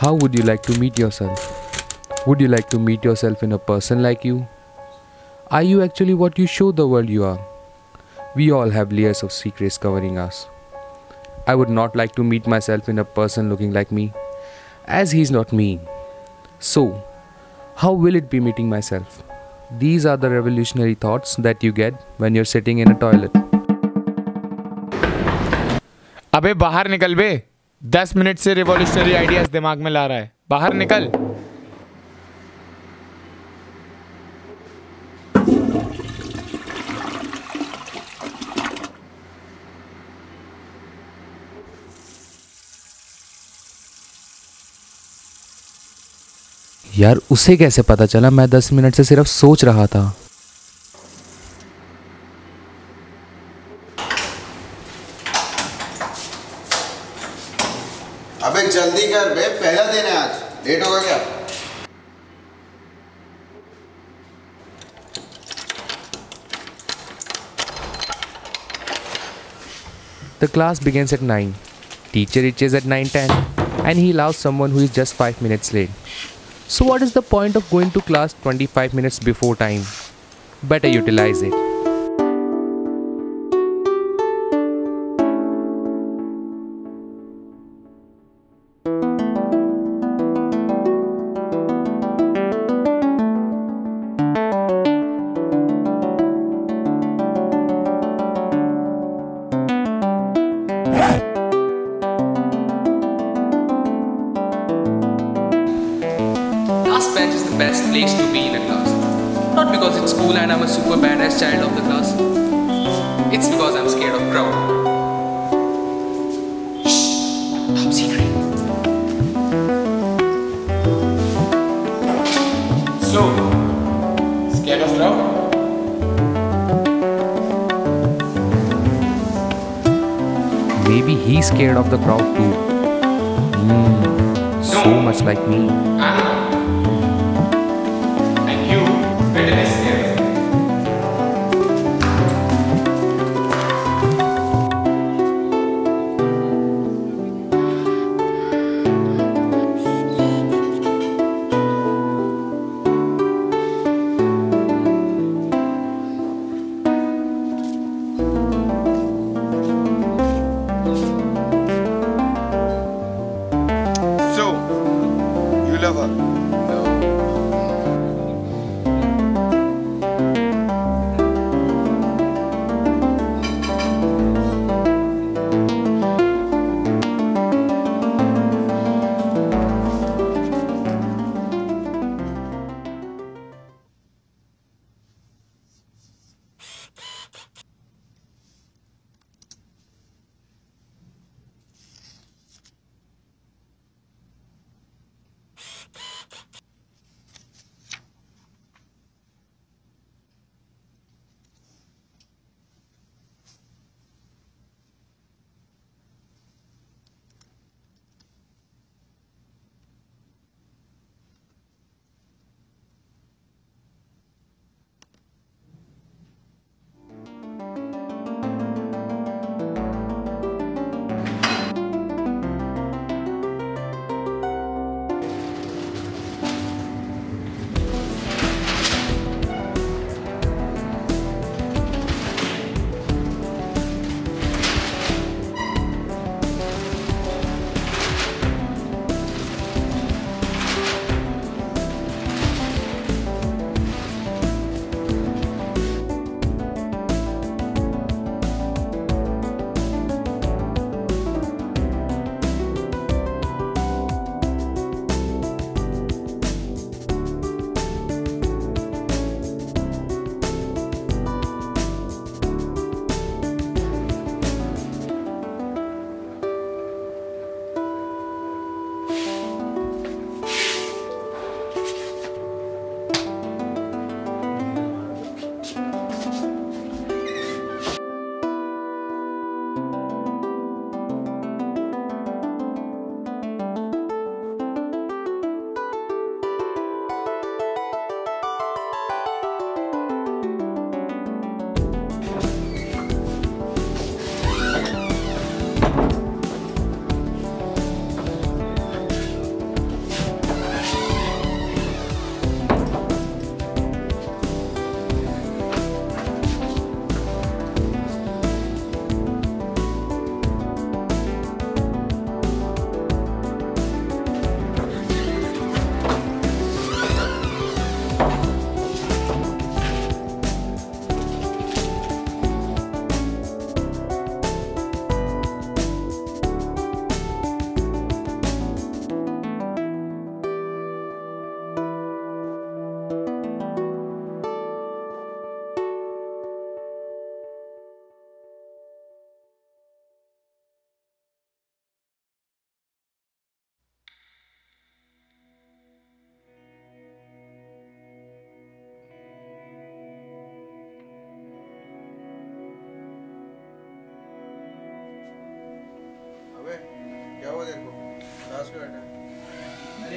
How would you like to meet yourself? Would you like to meet yourself in a person like you? Are you actually what you show the world you are? We all have layers of secrets covering us. I would not like to meet myself in a person looking like me, as he's not me. So, how will it be meeting myself? These are the revolutionary thoughts that you get when you're sitting in a toilet. अबे बाहर निकल बे, 10 minute से revolutionary ideas दिमाग में ला रहा है, बाहर निकल। यार उसे कैसे पता चला मैं 10 मिनट से सिर्फ सोच रहा था। अबे जल्दी कर बे, पहला दिन है आज, लेट होगा क्या? The class begins at 9. Teacher reaches at 9:10 and he allows someone who is just 5 minutes late. So what is the point of going to class 25 minutes before time? Better utilize it. Last bench is the best place to be in a class. Not because it's cool and I'm a super badass child of the class. It's because I'm scared of crowd. Shh, top secret. So, scared of crowd? Maybe he's scared of the crowd too. So much like me.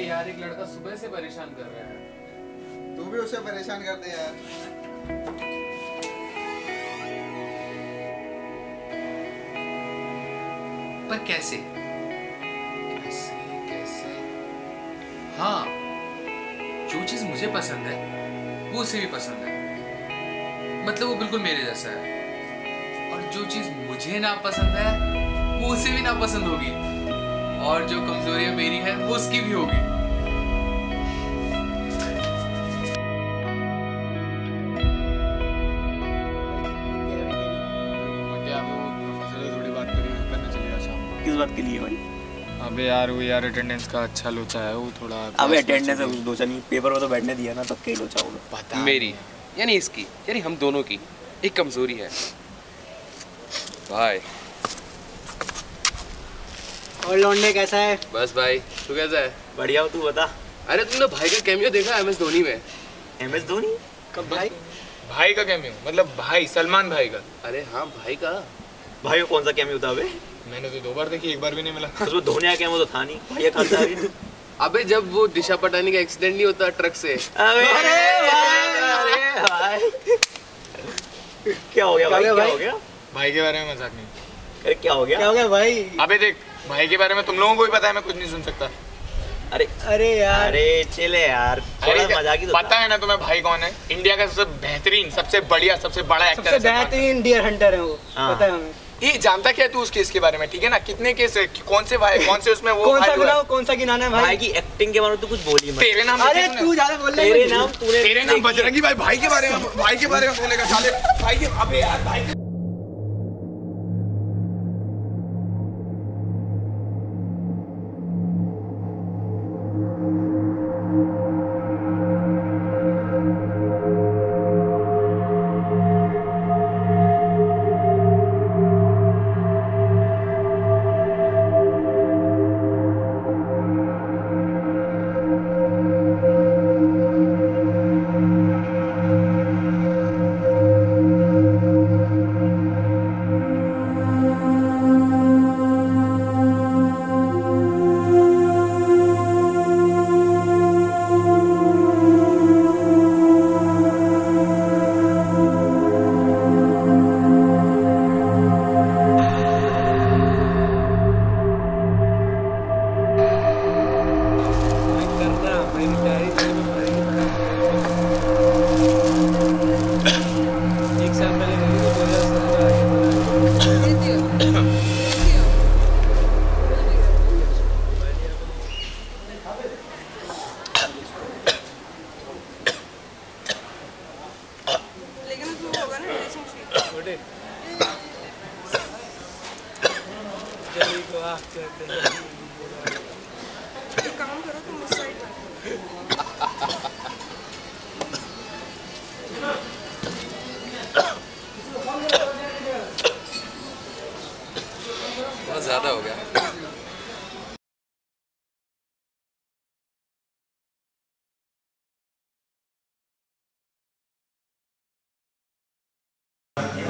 अरे यार एक लड़का सुबह से परेशान कर रहा है, तू भी उसे परेशान कर दे यार। पर कैसे कैसे कैसे? हाँ, जो चीज मुझे पसंद है वो उसे भी पसंद है, मतलब वो बिल्कुल मेरे जैसा है। और जो चीज मुझे ना पसंद है वो उसे भी ना पसंद होगी, और जो कमजोरियां मेरी है वो उसकी भी होगी। क्या वो प्रोफेसर से थोड़ी बात करी, करने चले गया शाम को। किस बात के लिए भाई? अबे यार वो यार अटेंडेंस का अच्छा लोचा है वो थोड़ा। अबे अटेंडेंस उस लोचा नहीं, पेपर में तो बैठने दिया ना तब के लोचा वो पता। मेरी यानी इसकी यानी हम दोनों की एक कमजोरी है भाई। और लौंडे कैसा है? बस भाई, तू कैसा है? बढ़िया हो, तू बता। अरे तुमने भाई का कैमियो देखा एमएस धोनी में? एमएस धोनी कब? भाई भाई का कैमियो मतलब भाई सलमान भाई का। अरे हाँ भाई का। भाई वो कौन सा कैमियो था बे? मैंने तो दो बार देखी, एक बार भी नहीं मिला। उसमें धोनी का कैमियो तो था नहीं, भाई का था। अबे जब वो दिशा पटानी का एक्सीडेंट नहीं होता ट्रक से। क्या हो गया भाई? क्या हो गया भाई के बारे में? मजाक नहीं। अरे क्या हो गया भाई? अबे देख भाई के बारे में तुम लोगों को भी पता है, मैं कुछ नहीं सुन सकता। अरे अरे यार अरे चले यार, अरे मजाक ही तो पता है ना तुम्हें भाई कौन है? इंडिया का सबसे बेहतरीन, सबसे बढ़िया, सबसे बड़ा एक्टर, सबसे बेहतरीन डियर हंटर है वो। पता है हमें। ये जानता क्या तू उस केस के बारे में? ठीक है ना, कितने केस है, कौन से भाई, कौन से उसमें वो कौन सा गुनाह, कौन सा गिनाना है? भाई की एक्टिंग के बारे में तो कुछ बोल ही मत। तेरे नाम? अरे तू ज्यादा बोल रहा है। तेरे नाम? तूने तेरे नाम बजरंगी भाई। भाई के बारे में, भाई के बारे में बोलने का साले भाई के। अबे यार भाई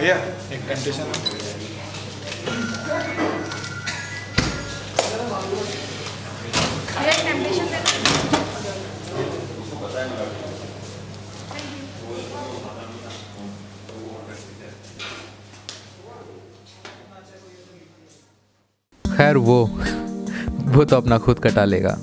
भैया एक कंडीशन खैर वो तो अपना खुद कटा लेगा।